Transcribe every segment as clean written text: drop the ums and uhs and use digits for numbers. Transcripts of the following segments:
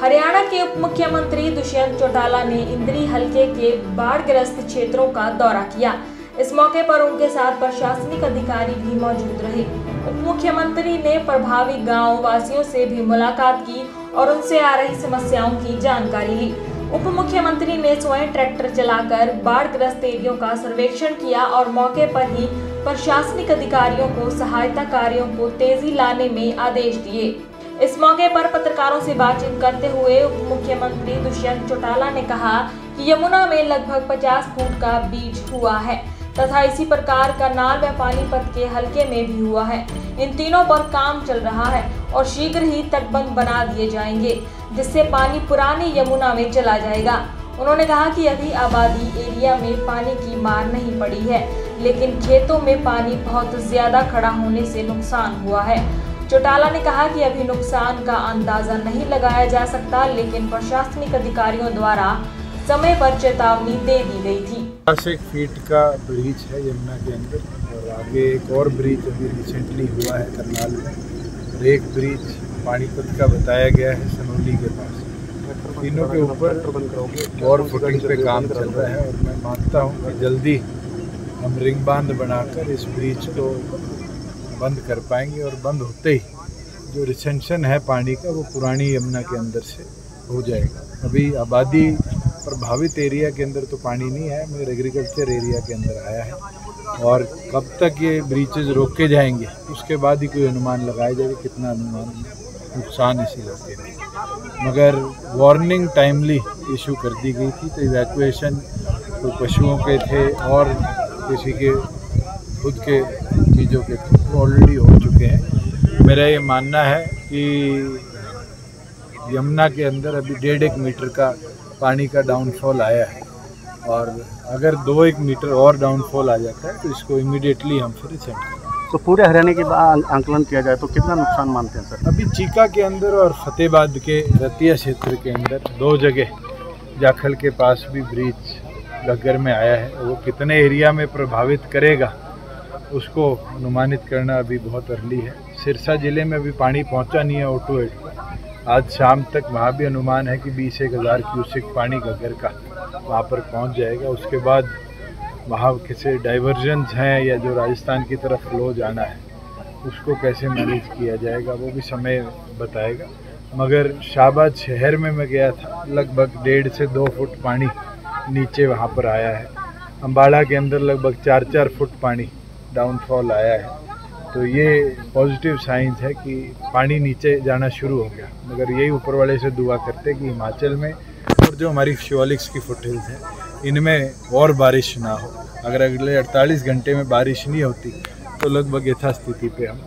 हरियाणा के उप मुख्यमंत्री दुष्यंत चौटाला ने इंद्री हलके के बाढ़ग्रस्त क्षेत्रों का दौरा किया। इस मौके पर उनके साथ प्रशासनिक अधिकारी भी मौजूद रहे। उप मुख्यमंत्री ने प्रभावित गाँव वासियों से भी मुलाकात की और उनसे आ रही समस्याओं की जानकारी ली। उप मुख्यमंत्री ने स्वयं ट्रैक्टर चलाकर बाढ़ग्रस्त एरियों का सर्वेक्षण किया और मौके पर ही प्रशासनिक अधिकारियों को सहायता कार्यों को तेजी लाने में आदेश दिए। इस मौके पर पत्रकारों से बातचीत करते हुए उप मुख्यमंत्री दुष्यंत चौटाला ने कहा कि यमुना में लगभग 50 फुट का बीज हुआ है तथा इसी प्रकार करनाल व पानीपत के हलके में भी हुआ है। इन तीनों पर काम चल रहा है और शीघ्र ही तटबंध बना दिए जाएंगे, जिससे पानी पुरानी यमुना में चला जाएगा। उन्होंने कहा कि अभी आबादी एरिया में पानी की मार नहीं पड़ी है, लेकिन खेतों में पानी बहुत ज्यादा खड़ा होने से नुकसान हुआ है। चौटाला ने कहा कि अभी नुकसान का अंदाजा नहीं लगाया जा सकता, लेकिन प्रशासनिक अधिकारियों द्वारा समय पर चेतावनी दे दी गई थी। 5 फीट का ब्रिज है यमुना के अंदर और आगे एक और ब्रिज अभी रिसेंटली हुआ है करनाल में। रेक ब्रिज पानीपत का बताया गया है सनौली के पास। तीनों के ऊपर और फुटिंग पे काम चल रहा है और मैं मानता हूँ कि जल्दी हम रिंग बांध बनाकर इस ब्रिज को बंद कर पाएंगे और बंद होते ही जो रिसेंशन है पानी का वो पुरानी यमुना के अंदर से हो जाएगा। अभी आबादी प्रभावित एरिया के अंदर तो पानी नहीं है, मगर एग्रीकल्चर एरिया के अंदर आया है और कब तक ये ब्रीचेज रोके जाएंगे उसके बाद ही कोई अनुमान लगाया जाएगा कितना अनुमान नुकसान इसी इलाके में। मगर वार्निंग टाइमली इशू कर दी गई थी, तो इवैक्यूएशन कोई पशुओं के थे और किसी के खुद के चीज़ों के ऑलरेडी हो चुके हैं। मेरा ये मानना है कि यमुना के अंदर अभी 1.5 मीटर का पानी का डाउनफॉल आया है और अगर 2-1 मीटर और डाउनफॉल आ जाता है तो इसको इमीडिएटली हम फिर रिसेंट करें। तो पूरे हरियाणा के आंकलन किया जाए तो कितना नुकसान मानते हैं सर? अभी चीका के अंदर और फतेहबाद के रतिया क्षेत्र के अंदर 2 जगह जाखल के पास भी ब्रिज गगर में आया है। वो कितने एरिया में प्रभावित करेगा उसको अनुमानित करना अभी बहुत अर्ली है। सिरसा ज़िले में अभी पानी पहुंचा नहीं है ऑटो एड पर। आज शाम तक वहाँ भी अनुमान है कि 21,000 क्यूसेक पानी गगर का वहाँ पर पहुंच जाएगा। उसके बाद वहाँ किसी डाइवर्जन्स हैं या जो राजस्थान की तरफ फ्लो जाना है उसको कैसे मैनेज किया जाएगा वो भी समय बताएगा। मगर शाहबाद शहर में मैं गया था, लगभग 1.5 से 2 फुट पानी नीचे वहाँ पर आया है। अम्बाला के अंदर लगभग 4-4 फुट पानी डाउनफॉल आया है। तो ये पॉजिटिव साइंस है कि पानी नीचे जाना शुरू हो गया। मगर यही ऊपर वाले से दुआ करते कि हिमाचल में और जो हमारी शिवालिक्स की फुटहिल्स हैं इनमें और बारिश ना हो। अगर अगले 48 घंटे में बारिश नहीं होती तो लगभग यथास्थिति पे हम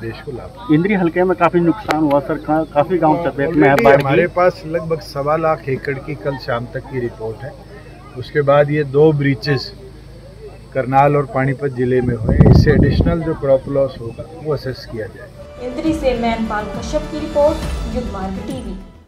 देश को लाभ। इंद्री हल्के में काफ़ी नुकसान हुआ सर, काफ़ी गाँव चपेट में है। हमारे पास लगभग 1.25 लाख एकड़ की कल शाम तक की रिपोर्ट है। उसके बाद ये 2 ब्रीचेस करनाल और पानीपत जिले में हुए। इससे एडिशनल जो क्रॉप लॉस होगा वो असेस किया जाएगा। इंद्री से मैमपाल कश्यप की रिपोर्ट, युद्ध मार्ग टीवी।